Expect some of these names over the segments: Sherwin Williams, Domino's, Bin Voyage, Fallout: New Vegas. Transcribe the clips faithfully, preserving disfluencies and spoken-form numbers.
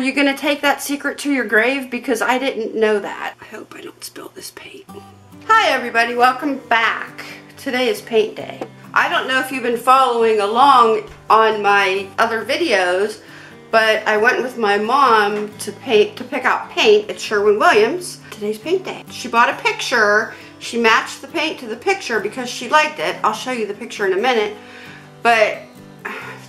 Were you gonna take that secret to your grave? Because I didn't know that. I hope I don't spill this paint. Hi everybody, welcome back. Today is paint day. I don't know if you've been following along on my other videos, but I went with my mom to paint to pick out paint at Sherwin Williams. Today's paint day. She bought a picture. She matched the paint to the picture because she liked it. I'll show you the picture in a minute. But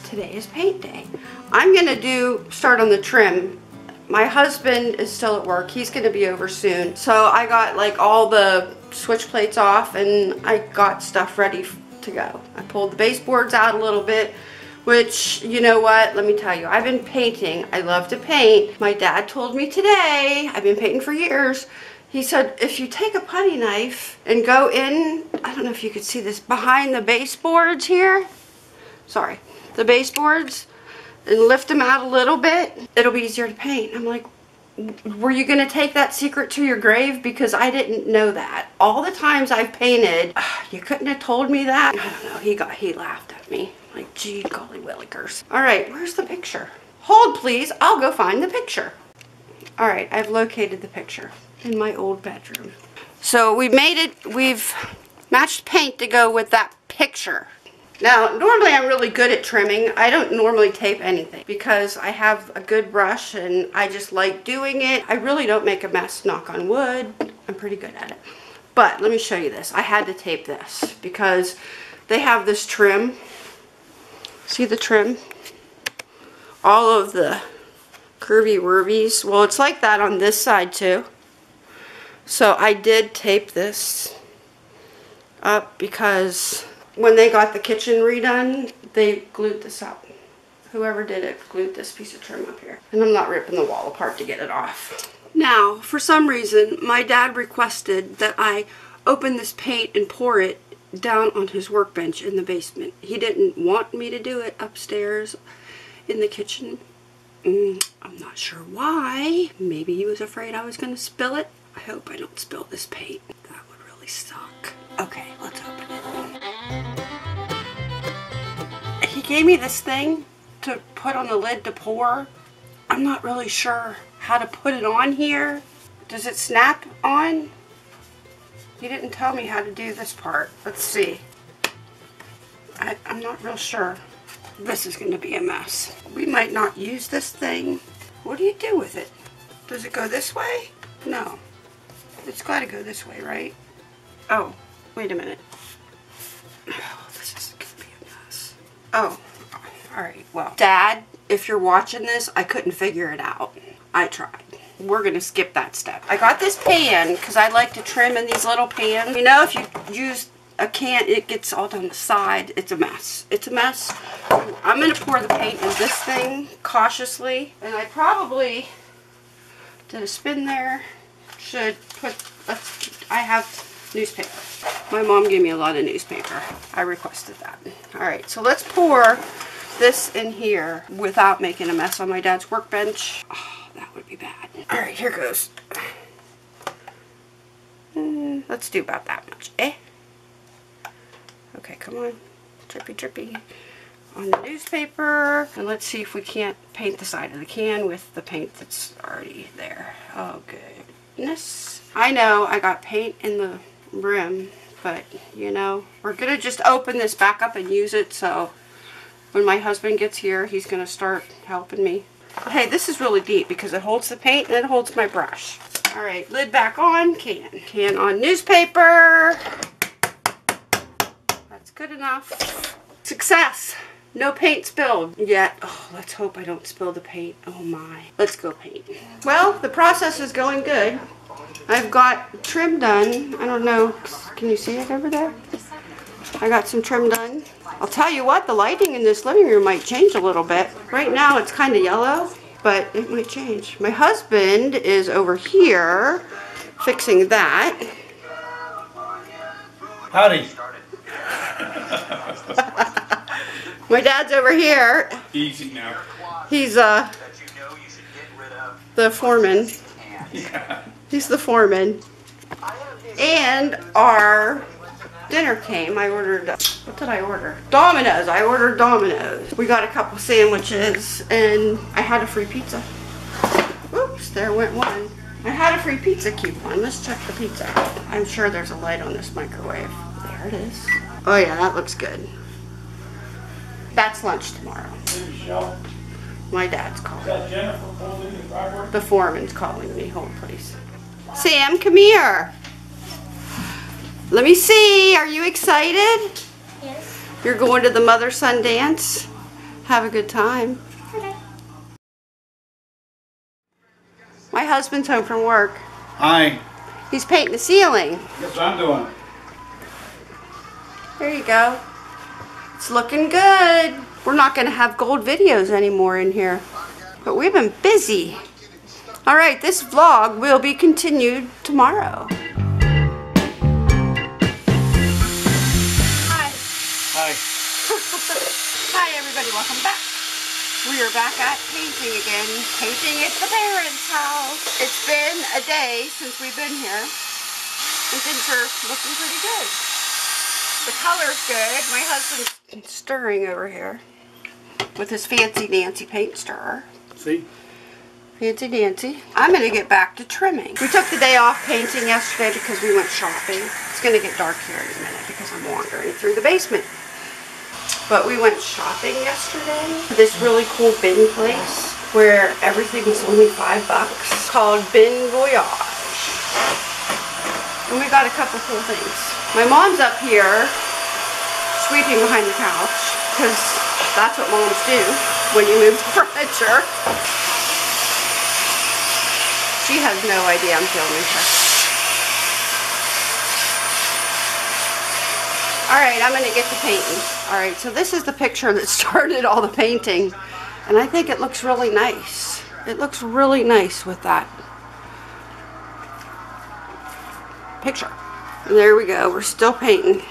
today is paint day. I'm gonna do start on the trim. My husband is still at work. He's gonna be over soon. So I got like all the switch plates off and I got stuff ready to go. I pulled the baseboards out a little bit. Which, you know what, let me tell you, I've been painting. I love to paint. My dad told me today, I've been painting for years. He said, if you take a putty knife and go in, I don't know if you could see this, behind the baseboards here, sorry, the baseboards, and lift them out a little bit, it'll be easier to paint. I'm like, were you gonna take that secret to your grave? Because I didn't know that. All the times I've painted, you couldn't have told me that. I don't know, he got, he laughed at me. Like, gee, golly willikers. All right, where's the picture? Hold, please. I'll go find the picture. All right, I've located the picture in my old bedroom. So we made it. We've matched paint to go with that picture. Now, normally I'm really good at trimming. I don't normally tape anything because I have a good brush and I just like doing it. I really don't make a mess, knock on wood. I'm pretty good at it. But let me show you this. I had to tape this because they have this trim. See the trim? All of the curvy wurvies. Well, it's like that on this side too. So I did tape this up because when they got the kitchen redone, they glued this up. Whoever did it glued this piece of trim up here. And I'm not ripping the wall apart to get it off. Now, for some reason, my dad requested that I open this paint and pour it down on his workbench in the basement. He didn't want me to do it upstairs in the kitchen. Mm, I'm not sure why. Maybe he was afraid I was going to spill it. I hope I don't spill this paint. That would really suck. Okay, let's open it. He gave me this thing to put on the lid to pour. I'm not really sure how to put it on here. Does it snap on? He didn't tell me how to do this part. Let's see. I, I'm not real sure. This is going to be a mess. We might not use this thing. What do you do with it? Does it go this way? No. It's got to go this way, right? Oh, wait a minute. Oh, this is going to be a mess. Oh, all right. Well, Dad, if you're watching this, I couldn't figure it out. I tried. We're gonna skip that step. I got this pan because I like to trim in these little pans. You know, if you use a can, it gets all down the side. It's a mess. It's a mess. I'm gonna pour the paint in this thing cautiously, and I probably did a spin there. Should put. Let's, I have newspaper. My mom gave me a lot of newspaper. I requested that. All right, so let's pour this in here without making a mess on my dad's workbench. Oh, that would be bad. All right, here goes. Mm, let's do about that much, eh? Okay, come on. Drippy, drippy on the newspaper. And let's see if we can't paint the side of the can with the paint that's already there. Oh, goodness. I know I got paint in the rim, but, you know, we're going to just open this back up and use it, so when my husband gets here, he's going to start helping me. Hey, this is really deep because it holds the paint and it holds my brush. All right, lid back on, can. Can on newspaper. That's good enough. Success. No paint spilled yet. Oh, let's hope I don't spill the paint. Oh my. Let's go paint. Well, the process is going good. I've got trim done. I don't know. Can you see it over there? I got some trim done. I'll tell you what, the lighting in this living room might change a little bit. Right now it's kind of yellow, but it might change. My husband is over here fixing that. Howdy. My dad's over here. Easy now. He's uh, the foreman. Yeah. He's the foreman. And our dinner came. I ordered, what did I order? Domino's. I ordered Domino's. We got a couple sandwiches and I had a free pizza. Oops, there went one. I had a free pizza coupon. Let's check the pizza. I'm sure there's a light on this microwave. There it is. Oh yeah, that looks good. That's lunch tomorrow. My dad's calling. Is that Jennifer calling the driver? The foreman's calling me. Hold please. Sam, come here. Let me see. Are you excited? Yes. You're going to the mother-son dance? Have a good time. Okay. My husband's home from work. Hi. He's painting the ceiling. That's what I'm doing. There you go. It's looking good. We're not going to have gold videos anymore in here. But we've been busy. All right, this vlog will be continued tomorrow. Hi. Hi. Hi, everybody. Welcome back. We are back at painting again. Painting at the parents' house. It's been a day since we've been here. And things are looking pretty good. The color's good. My husband's stirring over here with his fancy Nancy paint stirrer. See? Fancy Nancy. I'm going to get back to trimming. We took the day off painting yesterday because we went shopping. It's going to get dark here in a minute because I'm wandering through the basement. But we went shopping yesterday. This really cool bin place where everything's only five bucks called Bin Voyage. And we got a couple cool things. My mom's up here sweeping behind the couch because that's what moms do when you move furniture. She has no idea I'm filming her. All right, I'm gonna get to painting. All right, so this is the picture that started all the painting, and I think it looks really nice. It looks really nice with that picture. And there we go. We're still painting.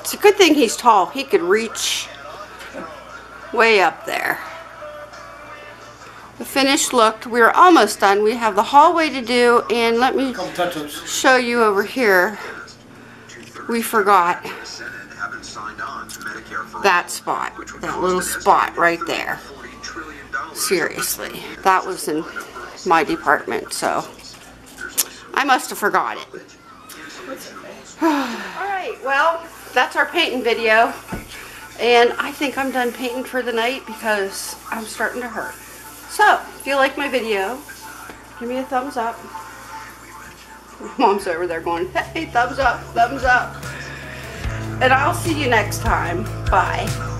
It's a good thing he's tall. He could reach way up there. The finished look. We're almost done. We have the hallway to do, and let me show you over here. We forgot that spot. That little spot right there. Seriously. That was in my department, so I must have forgot it. Alright, well, that's our painting video. And I think I'm done painting for the night because I'm starting to hurt. So, if you like my video, give me a thumbs up. Mom's over there going, hey, thumbs up, thumbs up. And I'll see you next time. Bye.